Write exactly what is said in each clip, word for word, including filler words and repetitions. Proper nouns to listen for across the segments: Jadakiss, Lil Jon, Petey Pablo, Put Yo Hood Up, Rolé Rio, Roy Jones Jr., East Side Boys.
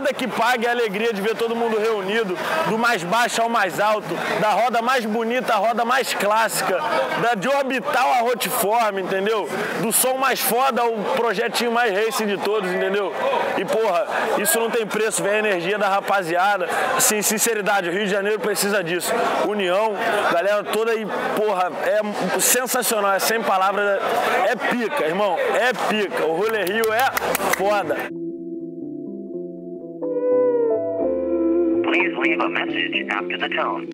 nada que pague a alegria de ver todo mundo reunido, do mais baixo ao mais alto, da roda mais bonita à roda mais clássica, da de orbital à rotiforme, entendeu? Do som mais foda ao projetinho mais racing de todos, entendeu? E porra, isso não tem preço, vem a energia da rapaziada. Assim, sinceridade, o Rio de Janeiro precisa disso. União, galera toda aí, porra, é sensacional, é sem palavras, é pica, irmão, é pica. O Rolé Rio é foda. Please leave a message after the tone.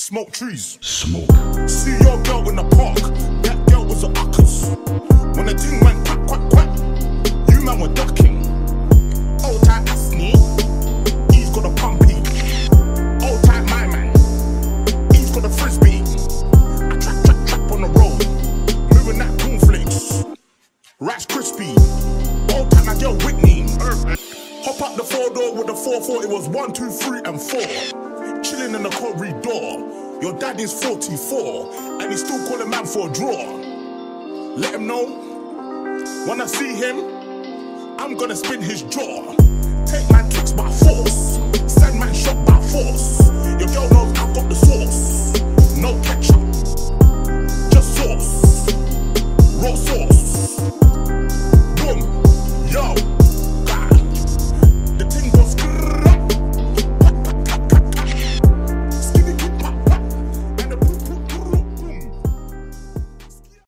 Smoke trees, smoke. See your girl in the park, that girl was a uckers. When the thing went quack, quack, quack, you man were ducking. Old tight Asni, he's got a pumpy. Old tight my man, he's got a frisbee. I trap, trap, trap on the road, moving that cornflakes. Rice crispy, old tight my girl Whitney. Hop up the four door with the four four, it was one, two, three, and four. Chilling in the corridor. Your daddy's forty-four and he's still calling man for a draw. Let him know, when I see him, I'm gonna spin his jaw. Take man kicks by force, send man shot by force.